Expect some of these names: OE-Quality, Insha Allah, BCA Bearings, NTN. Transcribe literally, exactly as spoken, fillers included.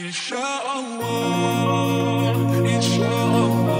Insha Allah, Insha Allah.